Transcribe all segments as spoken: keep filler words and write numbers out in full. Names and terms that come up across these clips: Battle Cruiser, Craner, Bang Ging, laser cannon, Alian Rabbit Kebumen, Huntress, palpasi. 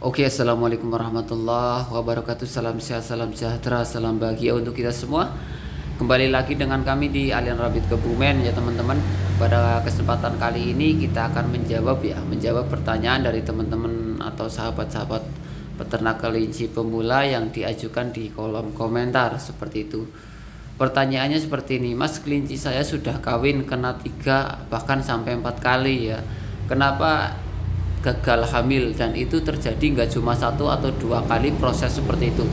Oke, assalamualaikum warahmatullahi wabarakatuh. Salam sehat, salam sejahtera, salam bahagia untuk kita semua. Kembali lagi dengan kami di Alian Rabbit Kebumen ya teman-teman. Pada kesempatan kali ini kita akan menjawab ya, menjawab pertanyaan dari teman-teman atau sahabat-sahabat peternak kelinci pemula yang diajukan di kolom komentar seperti itu. Pertanyaannya seperti ini, Mas, kelinci saya sudah kawin kena tiga bahkan sampai empat kali ya. Kenapa gagal hamil, dan itu terjadi nggak cuma satu atau dua kali proses seperti itu.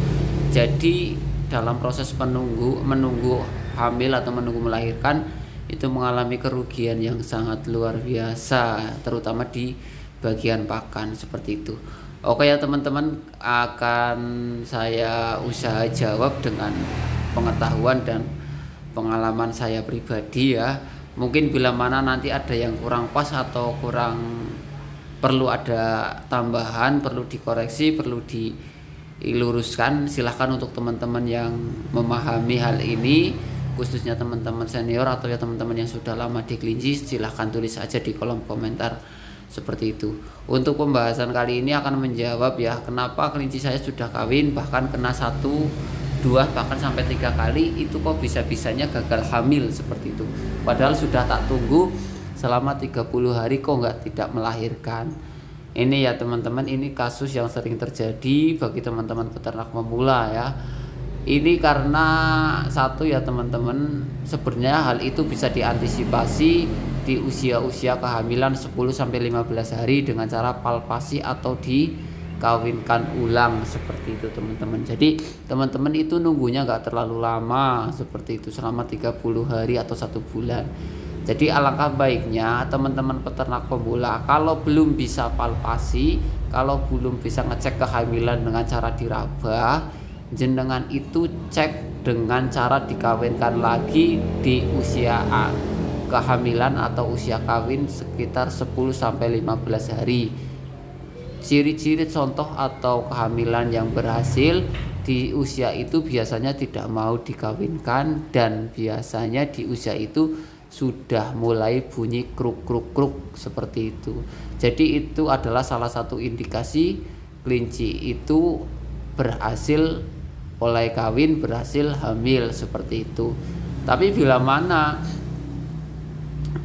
Jadi dalam proses menunggu menunggu hamil atau menunggu melahirkan itu mengalami kerugian yang sangat luar biasa, terutama di bagian pakan seperti itu. Oke ya teman-teman, akan saya usaha jawab dengan pengetahuan dan pengalaman saya pribadi ya. Mungkin bila mana nanti ada yang kurang pas atau kurang perlu ada tambahan, perlu dikoreksi, perlu diluruskan, silahkan untuk teman-teman yang memahami hal ini, khususnya teman-teman senior atau ya teman-teman yang sudah lama di kelinci, silahkan tulis aja di kolom komentar seperti itu. Untuk pembahasan kali ini akan menjawab ya, kenapa kelinci saya sudah kawin bahkan kena satu, dua, bahkan sampai tiga kali itu kok bisa-bisanya gagal hamil seperti itu. Padahal sudah tak tunggu selama tiga puluh hari kok nggak tidak melahirkan. Ini ya teman-teman, ini kasus yang sering terjadi bagi teman-teman peternak pemula ya. Ini karena satu ya teman-teman, sebenarnya hal itu bisa diantisipasi di usia-usia kehamilan sepuluh sampai lima belas hari dengan cara palpasi atau dikawinkan ulang seperti itu teman-teman. Jadi teman-teman itu nunggunya nggak terlalu lama seperti itu, selama tiga puluh hari atau satu bulan. Jadi alangkah baiknya teman-teman peternak pemula, kalau belum bisa palpasi, kalau belum bisa ngecek kehamilan dengan cara diraba, jenengan itu cek dengan cara dikawinkan lagi di usia kehamilan atau usia kawin sekitar sepuluh sampai lima belas hari. Ciri-ciri contoh atau kehamilan yang berhasil di usia itu biasanya tidak mau dikawinkan, dan biasanya di usia itu sudah mulai bunyi kruk-kruk-kruk seperti itu. Jadi itu adalah salah satu indikasi kelinci itu berhasil oleh kawin, berhasil hamil seperti itu. Tapi bila mana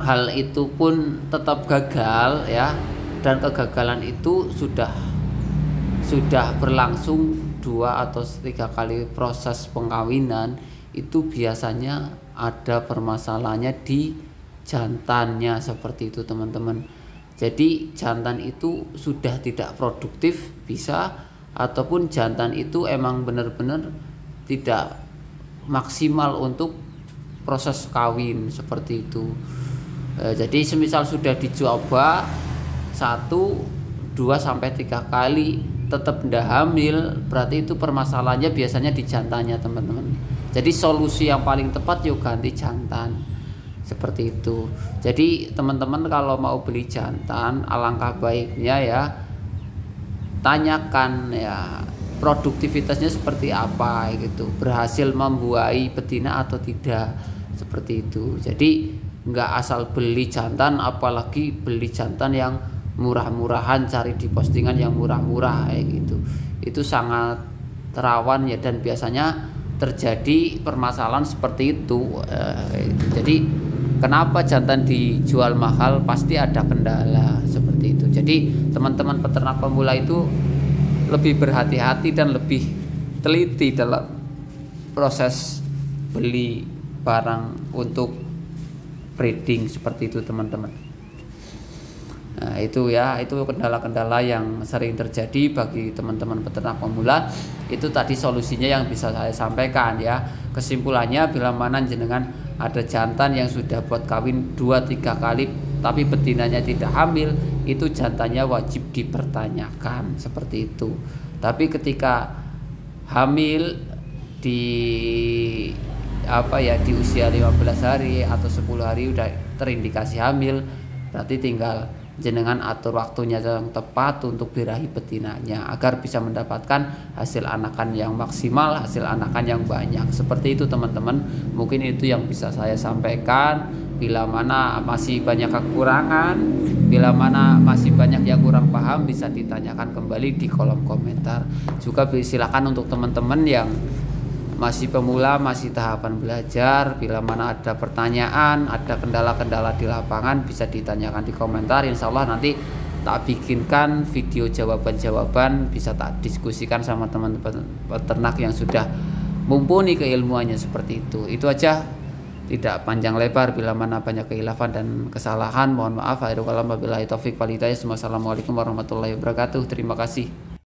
hal itu pun tetap gagal ya, dan kegagalan itu sudah sudah berlangsung dua atau tiga kali proses pengkawinan, itu biasanya ada permasalahannya di jantannya seperti itu teman-teman. Jadi jantan itu sudah tidak produktif bisa, ataupun jantan itu emang benar-benar tidak maksimal untuk proses kawin seperti itu. E, jadi semisal sudah dicoba satu, dua sampai tiga kali tetap tidak hamil, berarti itu permasalahannya biasanya di jantannya teman-teman. Jadi solusi yang paling tepat yuk ganti jantan seperti itu. Jadi teman-teman kalau mau beli jantan alangkah baiknya ya tanyakan ya produktivitasnya seperti apa gitu, berhasil membuahi betina atau tidak seperti itu. Jadi nggak asal beli jantan, apalagi beli jantan yang murah-murahan, cari di postingan yang murah-murah kayak gitu. Itu sangat rawan ya, dan biasanya terjadi permasalahan seperti itu. Jadi kenapa jantan dijual mahal, pasti ada kendala seperti itu. Jadi teman-teman peternak pemula itu lebih berhati-hati dan lebih teliti dalam proses beli barang untuk breeding seperti itu teman-teman. Nah itu ya, itu kendala-kendala yang sering terjadi bagi teman-teman peternak pemula. Itu tadi solusinya yang bisa saya sampaikan ya. Kesimpulannya, bila mana jenengan ada jantan yang sudah buat kawin dua tiga kali tapi betinanya tidak hamil, itu jantannya wajib dipertanyakan seperti itu. Tapi ketika hamil di apa ya di usia lima belas hari atau sepuluh hari udah terindikasi hamil, berarti tinggal jenengan atur waktunya yang tepat untuk birahi betinanya agar bisa mendapatkan hasil anakan yang maksimal, hasil anakan yang banyak seperti itu teman-teman. Mungkin itu yang bisa saya sampaikan. Bila mana masih banyak kekurangan, bila mana masih banyak yang kurang paham, bisa ditanyakan kembali di kolom komentar. Juga silakan untuk teman-teman yang masih pemula, masih tahapan belajar, bila mana ada pertanyaan, ada kendala-kendala di lapangan, bisa ditanyakan di komentar. Insya Allah nanti tak bikinkan video jawaban-jawaban, bisa tak diskusikan sama teman-teman peternak yang sudah mumpuni keilmuannya seperti itu. Itu aja, tidak panjang lebar. Bila mana banyak kehilafan dan kesalahan, mohon maaf. Akhirul kalam, wabillahi taufiq wal hidayah. Wassalamualaikum warahmatullahi wabarakatuh. Terima kasih.